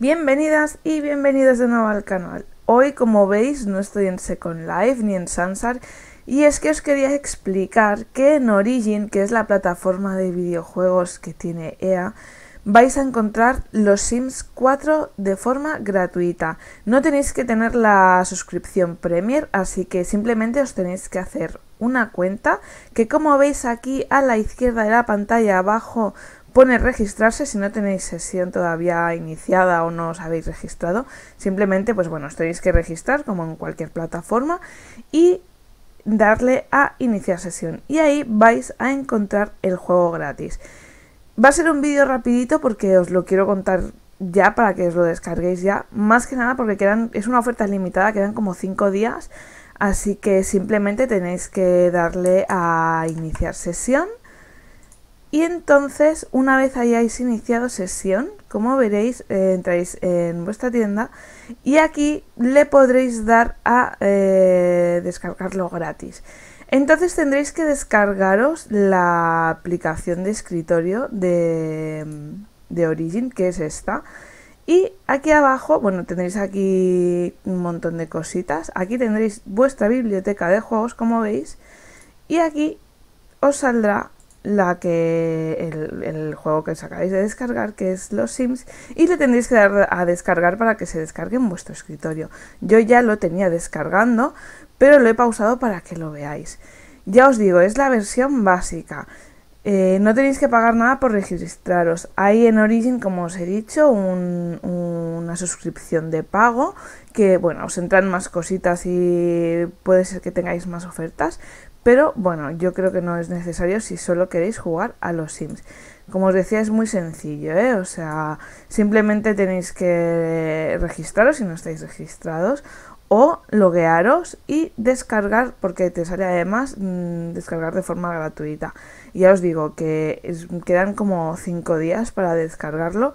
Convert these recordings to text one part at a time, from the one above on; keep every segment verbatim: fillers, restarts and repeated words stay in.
Bienvenidas y bienvenidos de nuevo al canal. Hoy, como veis, no estoy en Second Life ni en Sansar, y es que os quería explicar que en Origin, que es la plataforma de videojuegos que tiene E A, vais a encontrar los Sims cuatro de forma gratuita. No tenéis que tener la suscripción Premier, así que simplemente os tenéis que hacer una cuenta, que como veis aquí a la izquierda de la pantalla abajo pone registrarse. Si no tenéis sesión todavía iniciada o no os habéis registrado, simplemente pues bueno, os tenéis que registrar como en cualquier plataforma y darle a iniciar sesión, y ahí vais a encontrar el juego gratis. Va a ser un vídeo rapidito porque os lo quiero contar ya para que os lo descarguéis ya, más que nada porque quedan, es una oferta limitada, quedan como cinco días, así que simplemente tenéis que darle a iniciar sesión. Y entonces, una vez hayáis iniciado sesión, como veréis, eh, entráis en vuestra tienda y aquí le podréis dar a eh, descargarlo gratis. Entonces tendréis que descargaros la aplicación de escritorio de, de Origin, que es esta. Y aquí abajo, bueno, tendréis aquí un montón de cositas. Aquí tendréis vuestra biblioteca de juegos, como veis. Y aquí os saldrá la que el, el juego que os acabáis de descargar, que es los Sims, y le tendréis que dar a descargar para que se descargue en vuestro escritorio. Yo ya lo tenía descargando, pero lo he pausado para que lo veáis. Ya os digo, es la versión básica. Eh, no tenéis que pagar nada por registraros. Hay en Origin, como os he dicho, un, una suscripción de pago, que bueno, os entran más cositas y puede ser que tengáis más ofertas. Pero bueno, yo creo que no es necesario si solo queréis jugar a los Sims. Como os decía, es muy sencillo, ¿eh? O sea, simplemente tenéis que registraros si no estáis registrados, o loguearos y descargar, porque te sale además mmm, descargar de forma gratuita. Ya os digo que es, quedan como cinco días para descargarlo.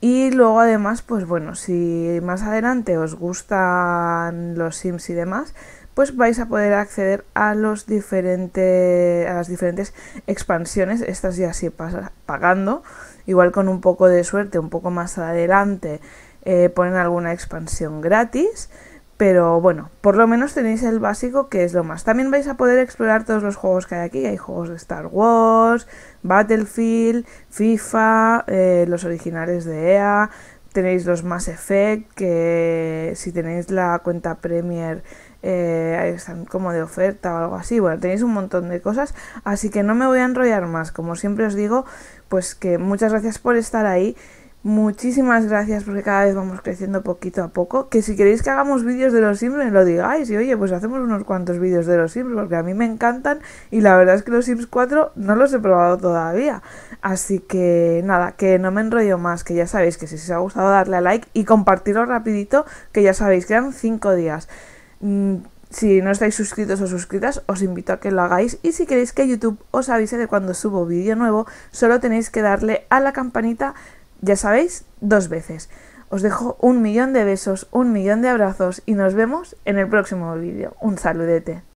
Y luego además, pues bueno, si más adelante os gustan los Sims y demás, pues vais a poder acceder a, los diferente, a las diferentes expansiones. Estas ya sí pasan pagando. Igual con un poco de suerte, un poco más adelante, eh, ponen alguna expansión gratis. Pero bueno, por lo menos tenéis el básico, que es lo más. También vais a poder explorar todos los juegos que hay aquí. Hay juegos de Star Wars, Battlefield, FIFA, eh, los originales de E A. Tenéis los Mass Effect, que si tenéis la cuenta Premier eh, están como de oferta o algo así. Bueno, tenéis un montón de cosas, así que no me voy a enrollar más. Como siempre os digo, pues que muchas gracias por estar ahí. Muchísimas gracias, porque cada vez vamos creciendo poquito a poco. Que si queréis que hagamos vídeos de los Sims, me lo digáis. Y oye, pues hacemos unos cuantos vídeos de los Sims, porque a mí me encantan. Y la verdad es que los Sims cuatro no los he probado todavía. Así que nada, que no me enrollo más. Que ya sabéis que si os ha gustado, darle a like y compartirlo rapidito, que ya sabéis, quedan cinco días. Mm. Si no estáis suscritos o suscritas, os invito a que lo hagáis. Y si queréis que YouTube os avise de cuando subo vídeo nuevo, solo tenéis que darle a la campanita, ya sabéis, dos veces. Os dejo un millón de besos, un millón de abrazos y nos vemos en el próximo vídeo. Un saludete.